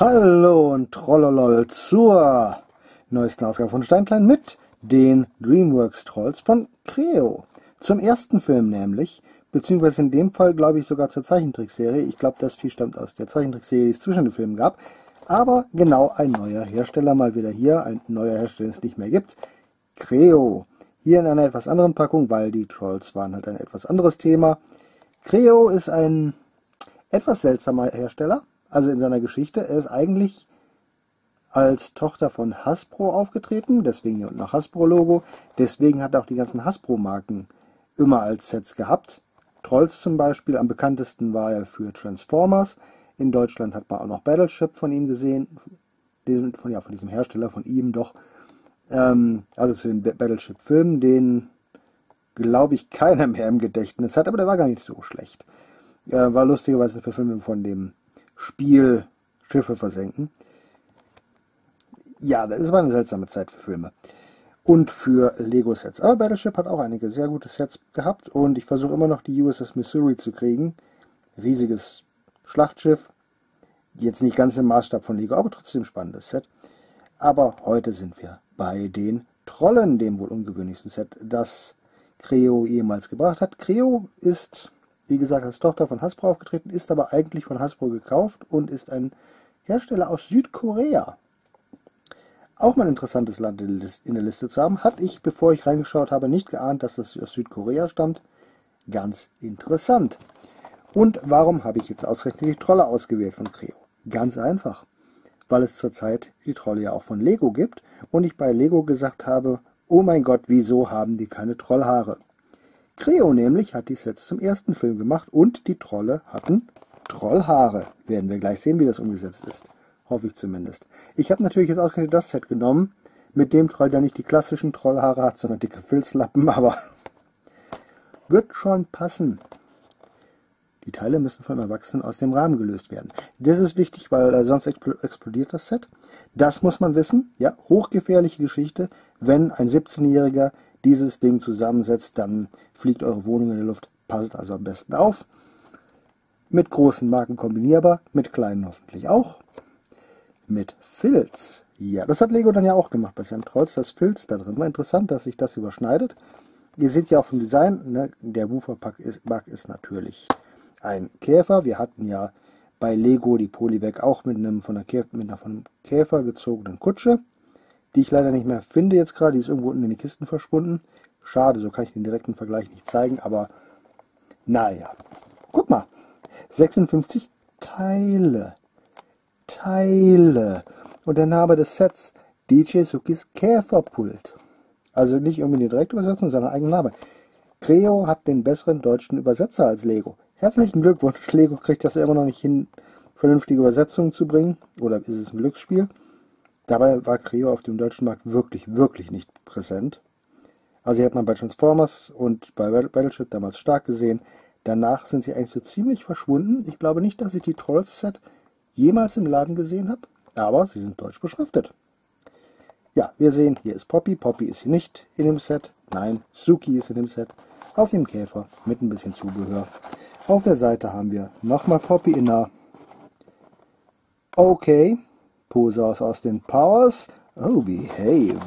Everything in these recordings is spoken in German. Hallo und Trollolol zur neuesten Ausgabe von Steinklein mit den Dreamworks Trolls von Kre-O. Zum ersten Film nämlich, beziehungsweise in dem Fall glaube ich sogar zur Zeichentrickserie. Ich glaube, das viel stammt aus der Zeichentrickserie, die es zwischen den Filmen gab. Aber genau ein neuer Hersteller mal wieder hier, ein neuer Hersteller, den es nicht mehr gibt. Kre-O. Hier in einer etwas anderen Packung, weil die Trolls waren halt ein etwas anderes Thema. Kre-O ist ein etwas seltsamer Hersteller. Also in seiner Geschichte, er ist eigentlich als Tochter von Hasbro aufgetreten, deswegen hier unten noch Hasbro-Logo, deswegen hat er auch die ganzen Hasbro-Marken immer als Sets gehabt. Trolls zum Beispiel, am bekanntesten war er für Transformers, in Deutschland hat man auch noch Battleship von ihm gesehen, von diesem Hersteller, von ihm doch, also zu den Battleship-Filmen, den glaube ich keiner mehr im Gedächtnis hat, aber der war gar nicht so schlecht. War lustigerweise eine Verfilmung von dem Spiel Schiffe versenken. Ja, das ist aber eine seltsame Zeit für Filme. Und für Lego-Sets. Aber Battleship hat auch einige sehr gute Sets gehabt. Und ich versuche immer noch die USS Missouri zu kriegen. Riesiges Schlachtschiff. Jetzt nicht ganz im Maßstab von Lego, aber trotzdem spannendes Set. Aber heute sind wir bei den Trollen, dem wohl ungewöhnlichsten Set, das Kre-O jemals gebracht hat. Kre-O ist, wie gesagt, als Tochter von Hasbro aufgetreten, ist aber eigentlich von Hasbro gekauft und ist ein Hersteller aus Südkorea. Auch mal ein interessantes Land in der Liste zu haben, hatte ich, bevor ich reingeschaut habe, nicht geahnt, dass das aus Südkorea stammt. Ganz interessant. Und warum habe ich jetzt ausgerechnet die Trolle ausgewählt von Kre-O? Ganz einfach, weil es zurzeit die Trolle ja auch von Lego gibt und ich bei Lego gesagt habe, oh mein Gott, wieso haben die keine Trollhaare? Kre-O nämlich hat die Sets zum ersten Film gemacht und die Trolle hatten Trollhaare. Werden wir gleich sehen, wie das umgesetzt ist. Hoffe ich zumindest. Ich habe natürlich jetzt ausgerechnet das Set genommen, mit dem Troll, der nicht die klassischen Trollhaare hat, sondern dicke Filzlappen, aber wird schon passen. Die Teile müssen von Erwachsenen aus dem Rahmen gelöst werden. Das ist wichtig, weil sonst explodiert das Set. Das muss man wissen. Ja, hochgefährliche Geschichte, wenn ein 17-Jähriger dieses Ding zusammensetzt, dann fliegt eure Wohnung in der Luft, passt also am besten auf. Mit großen Marken kombinierbar, mit kleinen hoffentlich auch. Mit Filz. Ja, das hat Lego dann ja auch gemacht bei seinen Trolls, das Filz da drin. War interessant, dass sich das überschneidet. Ihr seht ja auch vom Design, ne, der Wooferbug ist natürlich ein Käfer. Wir hatten ja bei Lego die Polybag auch mit einer von einem Käfer gezogenen Kutsche, die ich leider nicht mehr finde jetzt gerade, die ist irgendwo unten in den Kisten verschwunden. Schade, so kann ich den direkten Vergleich nicht zeigen, aber naja. Guck mal, 56 Teile. Und der Name des Sets, DJ Sukis Käferpult. Also nicht irgendwie eine Direktübersetzung, sondern eigenen Name. Kre-O hat den besseren deutschen Übersetzer als Lego. Herzlichen Glückwunsch, Lego kriegt das ja immer noch nicht hin, vernünftige Übersetzungen zu bringen. Oder ist es ein Glücksspiel? Dabei war Kre-O auf dem deutschen Markt wirklich, wirklich nicht präsent. Also hier hat man bei Transformers und bei Battleship damals stark gesehen. Danach sind sie eigentlich so ziemlich verschwunden. Ich glaube nicht, dass ich die Trolls-Set jemals im Laden gesehen habe, aber sie sind deutsch beschriftet. Ja, wir sehen, hier ist Poppy. Poppy ist hier nicht in dem Set. Nein, Suki ist in dem Set. Auf dem Käfer mit ein bisschen Zubehör. Auf der Seite haben wir nochmal Poppy in einer okay Pose aus Austin Powers. Oh, behave.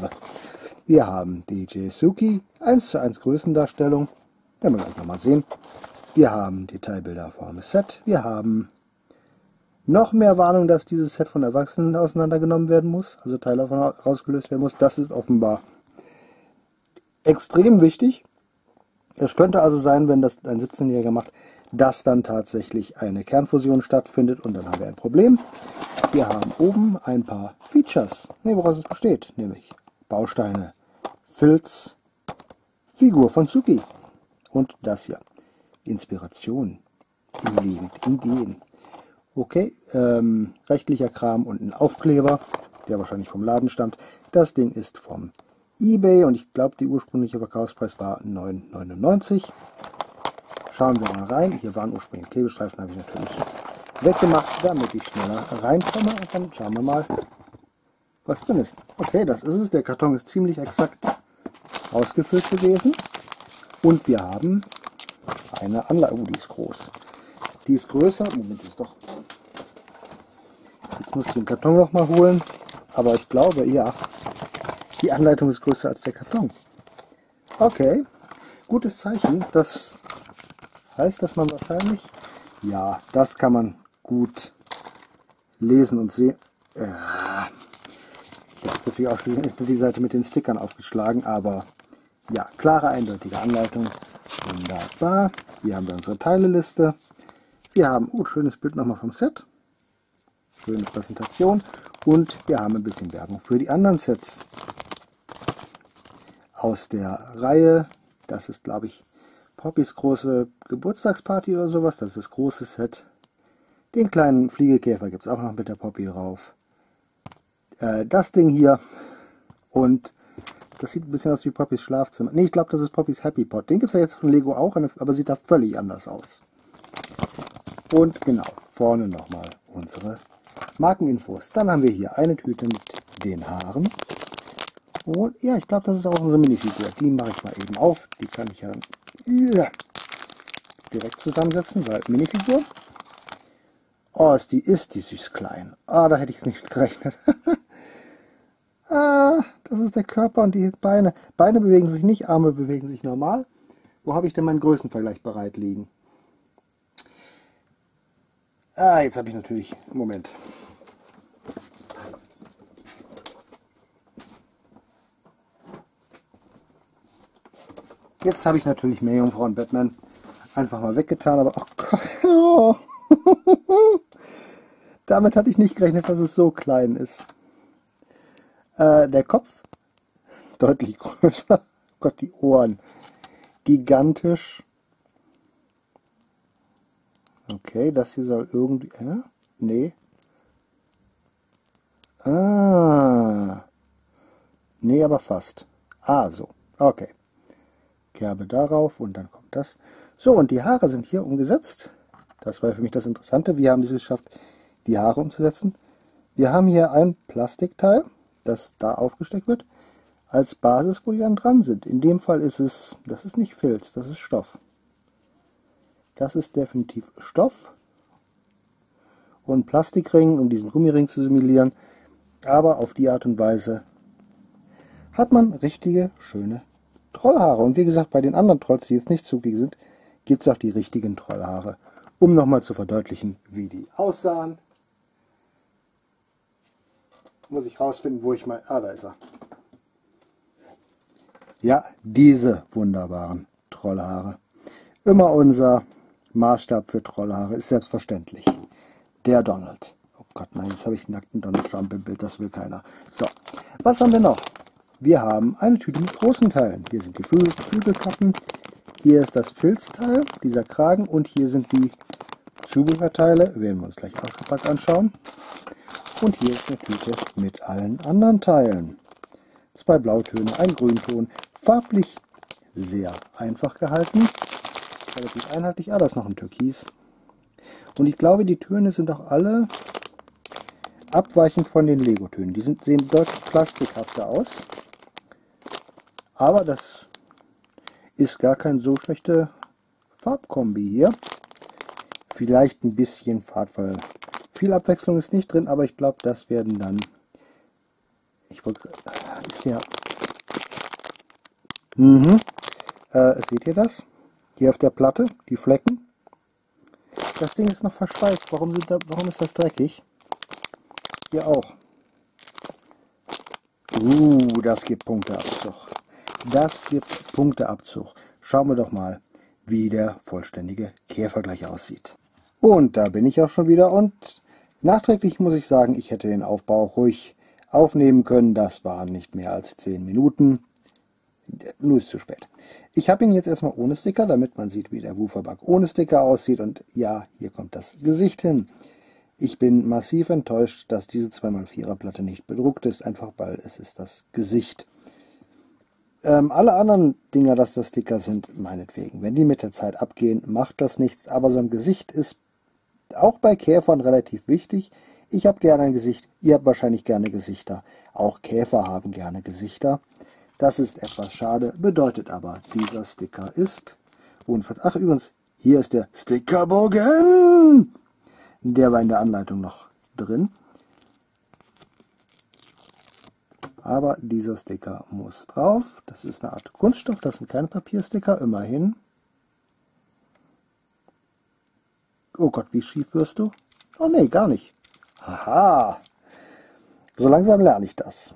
Wir haben DJ Suki, 1:1 Größendarstellung. Werden wir gleich nochmal sehen. Wir haben Detailbilder vom Set. Wir haben noch mehr Warnung, dass dieses Set von Erwachsenen auseinandergenommen werden muss. Also Teile davon rausgelöst werden muss. Das ist offenbar extrem wichtig. Es könnte also sein, wenn das ein 17-Jähriger macht, dass dann tatsächlich eine Kernfusion stattfindet und dann haben wir ein Problem. Wir haben oben ein paar Features, woraus es besteht, nämlich Bausteine, Filz, Figur von Suki und das hier. Inspiration, Ideen. Okay, rechtlicher Kram und ein Aufkleber, der wahrscheinlich vom Laden stammt. Das Ding ist vom eBay und ich glaube, der ursprüngliche Verkaufspreis war 9,99. Schauen wir mal rein. Hier waren ursprünglich Klebestreifen, habe ich natürlich weggemacht, damit ich schneller reinkomme. Und dann schauen wir mal, was drin ist. Okay, das ist es. Der Karton ist ziemlich exakt ausgefüllt gewesen. Und wir haben eine Anleitung. Oh, die ist groß. Die ist größer. Moment, ist doch. Jetzt muss ich den Karton nochmal holen. Aber ich glaube, ja, die Anleitung ist größer als der Karton. Okay, gutes Zeichen. Das heißt, dass man wahrscheinlich... Ja, das kann man gut lesen und sehen. Ich habe so viel ausgesehen, ich habe die Seite mit den Stickern aufgeschlagen, aber ja, klare, eindeutige Anleitung. Wunderbar. Hier haben wir unsere Teileliste. Wir haben, schönes Bild nochmal vom Set. Schöne Präsentation. Und wir haben ein bisschen Werbung für die anderen Sets aus der Reihe. Das ist, glaube ich, Poppys große Geburtstagsparty oder sowas. Das ist das große Set. Den kleinen Fliegekäfer gibt es auch noch mit der Poppy drauf. Das Ding hier. Und das sieht ein bisschen aus wie Poppys Schlafzimmer. Ne, ich glaube, das ist Poppys Happy Pot. Den gibt es ja jetzt von Lego auch, aber sieht da völlig anders aus. Und genau, vorne nochmal unsere Markeninfos. Dann haben wir hier eine Tüte mit den Haaren. Und ja, ich glaube, das ist auch unsere Minifigur. Die mache ich mal eben auf. Die kann ich ja direkt zusammensetzen, weil Minifigur. Oh, ist die süß klein. Ah, da hätte ich es nicht gerechnet. Ah, das ist der Körper und die Beine. Beine bewegen sich nicht, Arme bewegen sich normal. Wo habe ich denn meinen Größenvergleich bereit liegen? Ah, jetzt habe ich natürlich... Moment. Jetzt habe ich natürlich Meerjungfrau und Batman einfach mal weggetan, aber... Oh Gott, oh. Damit hatte ich nicht gerechnet, dass es so klein ist. Der Kopf deutlich größer. Oh Gott, die Ohren gigantisch. Okay, das hier soll irgendwie... nee. Ah. Nee, aber fast. Ah, so. Okay. Kerbe darauf und dann kommt das. So, und die Haare sind hier umgesetzt. Das war für mich das Interessante. Wir haben es geschafft, die Haare umzusetzen. Wir haben hier ein Plastikteil, das da aufgesteckt wird, als Basis, wo die dann dran sind. In dem Fall ist es, das ist nicht Filz, das ist Stoff. Das ist definitiv Stoff und Plastikring, um diesen Gummiring zu simulieren. Aber auf die Art und Weise hat man richtige, schöne Trollhaare. Und wie gesagt, bei den anderen Trolls, die jetzt nicht zugig sind, gibt es auch die richtigen Trollhaare. Um nochmal zu verdeutlichen, wie die aussahen, muss ich rausfinden, wo ich mein... Ah, da ist er. Ja, diese wunderbaren Trollhaare. Immer unser Maßstab für Trollhaare ist selbstverständlich der Donald. Oh Gott, nein, jetzt habe ich einen nackten Donald Trump im Bild, das will keiner. So, was haben wir noch? Wir haben eine Tüte mit großen Teilen. Hier sind die Flügelkappen. Hier ist das Filzteil, dieser Kragen, und hier sind die Zubehörteile, werden wir uns gleich ausgepackt anschauen. Und hier ist eine Tüte mit allen anderen Teilen. 2 Blautöne, ein Grünton, farblich sehr einfach gehalten. Relativ einheitlich, ah, da ist noch ein Türkis. Und ich glaube, die Töne sind auch alle abweichend von den Lego-Tönen. Die sehen deutlich plastikhafter aus. Aber das... ist gar keine so schlechte Farbkombi hier. Vielleicht ein bisschen Farbfall. Viel Abwechslung ist nicht drin, aber ich glaube, das werden dann... Ist ja... seht ihr das? Hier auf der Platte, die Flecken. Das Ding ist noch verschweißt. Warum ist das dreckig? Hier auch. Das gibt Punkte ab. Doch. Das gibt Punkteabzug. Schauen wir doch mal, wie der vollständige Kehrvergleich aussieht. Und da bin ich auch schon wieder. Und nachträglich muss ich sagen, ich hätte den Aufbau ruhig aufnehmen können. Das waren nicht mehr als 10 Minuten. Nur ist zu spät. Ich habe ihn jetzt erstmal ohne Sticker, damit man sieht, wie der Wooferbug ohne Sticker aussieht. Und ja, hier kommt das Gesicht hin. Ich bin massiv enttäuscht, dass diese 2x4er Platte nicht bedruckt ist. Einfach weil es ist das Gesicht. Alle anderen Dinger, dass das Sticker sind, meinetwegen. Wenn die mit der Zeit abgehen, macht das nichts. Aber so ein Gesicht ist auch bei Käfern relativ wichtig. Ich habe gerne ein Gesicht, ihr habt wahrscheinlich gerne Gesichter. Auch Käfer haben gerne Gesichter. Das ist etwas schade, bedeutet aber, dieser Sticker ist... Ach übrigens, hier ist der Stickerbogen! Der war in der Anleitung noch drin. Aber dieser Sticker muss drauf. Das ist eine Art Kunststoff, das sind keine Papiersticker, immerhin. Oh Gott, wie schief wirst du? Oh nee, gar nicht. Haha. So langsam lerne ich das.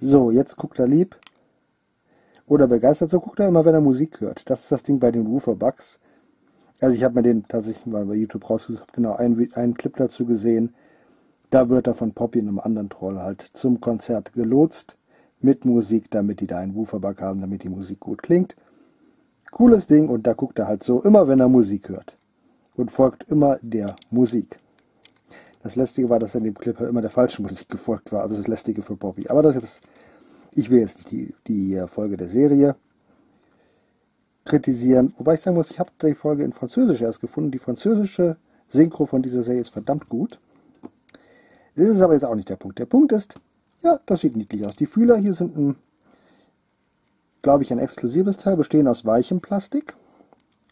So, jetzt guckt er lieb. Oder begeistert, so guckt er immer, wenn er Musik hört. Das ist das Ding bei den Wooferbugs. Also ich habe mir den tatsächlich mal bei YouTube rausgesucht, habe genau einen Clip dazu gesehen. Da wird er von Poppy und einem anderen Troll halt zum Konzert gelotst. Mit Musik, damit die da einen Wooferbug haben, damit die Musik gut klingt. Cooles Ding, und da guckt er halt so immer, wenn er Musik hört. Und folgt immer der Musik. Das Lästige war, dass er in dem Clip halt immer der falschen Musik gefolgt war. Also das Lästige für Poppy. Aber das ist, ich will jetzt nicht die Folge der Serie kritisieren. Wobei ich sagen muss, ich habe die Folge in Französisch erst gefunden. Die französische Synchro von dieser Serie ist verdammt gut. Das ist aber jetzt auch nicht der Punkt. Der Punkt ist, ja, das sieht niedlich aus. Die Fühler hier sind, glaube ich, ein exklusives Teil. Bestehen aus weichem Plastik.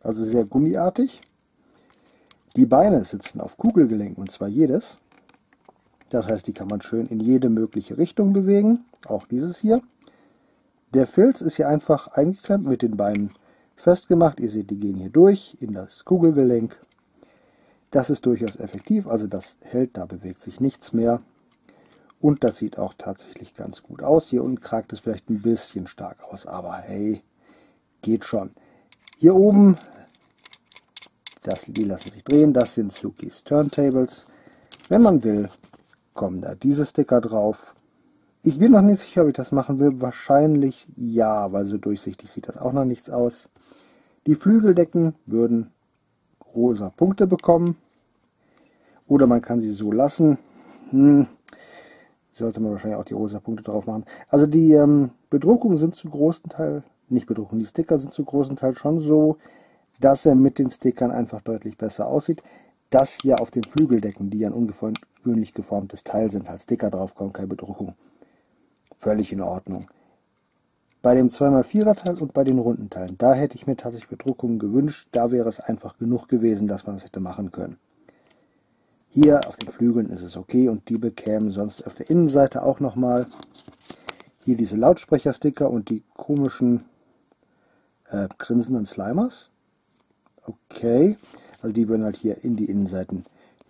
Also sehr gummiartig. Die Beine sitzen auf Kugelgelenken, und zwar jedes. Das heißt, die kann man schön in jede mögliche Richtung bewegen. Auch dieses hier. Der Filz ist hier einfach eingeklemmt, mit den Beinen festgemacht. Ihr seht, die gehen hier durch in das Kugelgelenk. Das ist durchaus effektiv, also das hält, da bewegt sich nichts mehr. Und das sieht auch tatsächlich ganz gut aus. Hier unten kragt es vielleicht ein bisschen stark aus, aber hey, geht schon. Hier oben, die lassen sich drehen, das sind Sukis Turntables. Wenn man will, kommen da diese Sticker drauf. Ich bin noch nicht sicher, ob ich das machen will. Wahrscheinlich ja, weil so durchsichtig sieht das auch noch nichts aus. Die Flügeldecken würden rosa Punkte bekommen. Oder man kann sie so lassen. Sollte man wahrscheinlich auch die rosa Punkte drauf machen. Also die Bedruckungen sind zu großen Teil, nicht Bedruckungen, die Sticker sind zu großen Teil schon so, dass er mit den Stickern einfach deutlich besser aussieht. Das hier auf den Flügeldecken, die ein ungewöhnlich geformtes Teil sind, als Sticker draufkommen, keine Bedruckung. Völlig in Ordnung. Bei dem 2x4er Teil und bei den runden Teilen, da hätte ich mir tatsächlich Bedruckungen gewünscht. Da wäre es einfach genug gewesen, dass man das hätte machen können. Hier auf den Flügeln ist es okay, und die bekämen sonst auf der Innenseite auch nochmal hier diese Lautsprechersticker und die komischen grinsenden Slimers. Okay, also die würden halt hier in die Innenseiten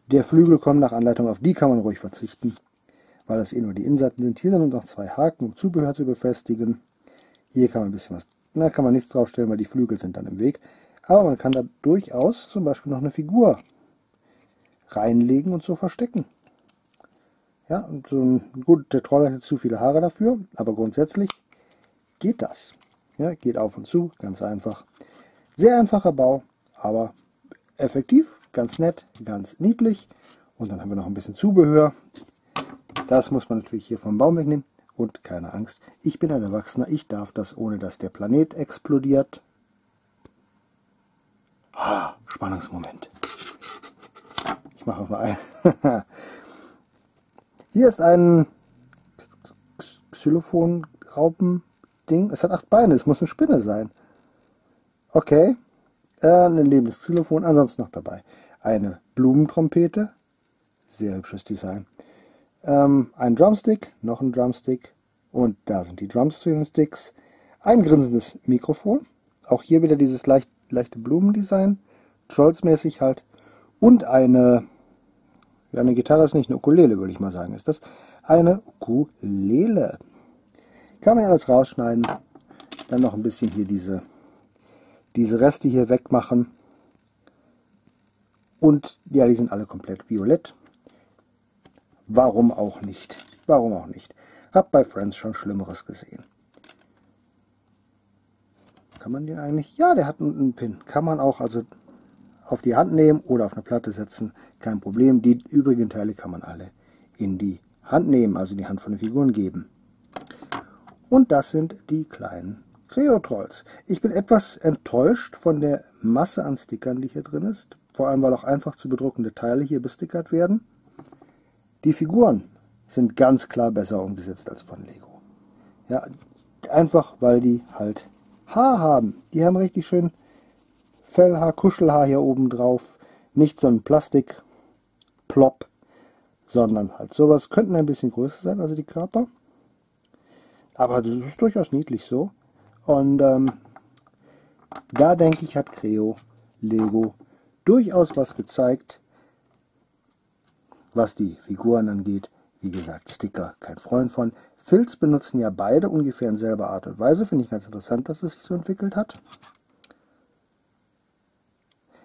der Flügel kommen, nach Anleitung, auf die kann man ruhig verzichten, weil das eh nur die Innenseiten sind. Hier sind noch zwei Haken, um Zubehör zu befestigen. Hier kann man ein bisschen was, na, kann man nichts draufstellen, weil die Flügel sind dann im Weg. Aber man kann da durchaus zum Beispiel noch eine Figur reinlegen und so verstecken. Ja, und so ein, gut, der Troll hat jetzt zu viele Haare dafür, aber grundsätzlich geht das. Ja, geht auf und zu, ganz einfach. Sehr einfacher Bau. Aber effektiv, ganz nett, ganz niedlich. Und dann haben wir noch ein bisschen Zubehör. Das muss man natürlich hier vom Baum wegnehmen. Und keine Angst, ich bin ein Erwachsener. Ich darf das, ohne dass der Planet explodiert. Ah, Spannungsmoment. Ich mache auch mal ein. Hier ist ein Xylophon-Raupen-Ding. Es hat 8 Beine, es muss eine Spinne sein. Okay. Ein lebendes Xylophon, ansonsten noch dabei eine Blumentrompete, sehr hübsches Design, ein Drumstick, noch ein Drumstick, und da sind die Drumsticks, ein grinsendes Mikrofon, auch hier wieder dieses leichte Blumendesign, Trolls-mäßig halt, und eine Gitarre ist nicht, eine Ukulele würde ich mal sagen, ist das eine Ukulele. Kann man ja alles rausschneiden, dann noch ein bisschen hier diese Reste hier wegmachen. Und ja, die sind alle komplett violett. Warum auch nicht? Warum auch nicht? Hab bei Friends schon Schlimmeres gesehen. Kann man den eigentlich? Ja, der hat einen Pin. Kann man auch also auf die Hand nehmen oder auf eine Platte setzen. Kein Problem. Die übrigen Teile kann man alle in die Hand nehmen, also in die Hand von den Figuren geben. Und das sind die kleinen Kre-O-Trolls. Ich bin etwas enttäuscht von der Masse an Stickern, die hier drin ist. Vor allem, weil auch einfach zu bedruckende Teile hier bestickert werden. Die Figuren sind ganz klar besser umgesetzt als von Lego. Ja, einfach, weil die halt Haar haben. Die haben richtig schön Fellhaar, Kuschelhaar hier oben drauf. Nicht so ein Plastik-Plop, sondern halt sowas. Könnten ein bisschen größer sein, also die Körper. Aber das ist durchaus niedlich so. Und da denke ich, hat Kre-O Lego durchaus was gezeigt, was die Figuren angeht. Wie gesagt, Sticker, kein Freund von. Filz benutzen ja beide ungefähr in selber Art und Weise. Finde ich ganz interessant, dass es sich so entwickelt hat.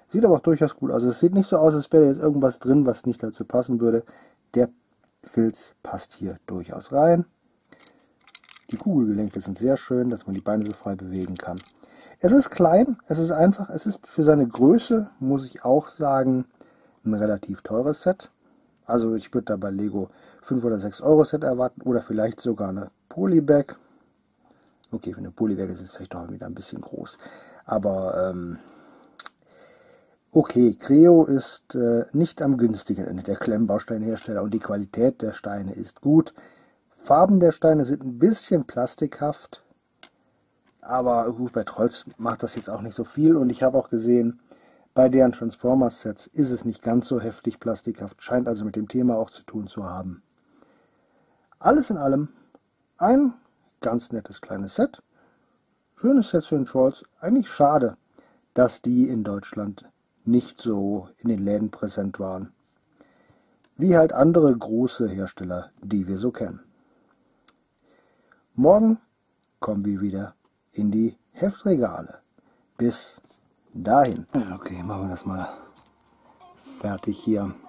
Sieht aber auch durchaus gut aus. Es sieht nicht so aus, als wäre jetzt irgendwas drin, was nicht dazu passen würde. Der Filz passt hier durchaus rein. Die Kugelgelenke sind sehr schön, dass man die Beine so frei bewegen kann. Es ist klein, es ist einfach, es ist für seine Größe, muss ich auch sagen, ein relativ teures Set. Also ich würde da bei Lego 5 oder 6 Euro Set erwarten oder vielleicht sogar eine Polybag. Okay, für eine Polybag ist es vielleicht doch wieder ein bisschen groß. Aber okay, Kre-O ist nicht am günstigen Ende der Klemmbausteinhersteller und die Qualität der Steine ist gut. Farben der Steine sind ein bisschen plastikhaft, aber gut, bei Trolls macht das jetzt auch nicht so viel. Und ich habe auch gesehen, bei deren Transformers-Sets ist es nicht ganz so heftig plastikhaft, scheint also mit dem Thema auch zu tun zu haben. Alles in allem ein ganz nettes kleines Set. Schönes Set für den Trolls. Eigentlich schade, dass die in Deutschland nicht so in den Läden präsent waren. Wie halt andere große Hersteller, die wir so kennen. Morgen kommen wir wieder in die Heftregale. Bis dahin. Okay, machen wir das mal fertig hier.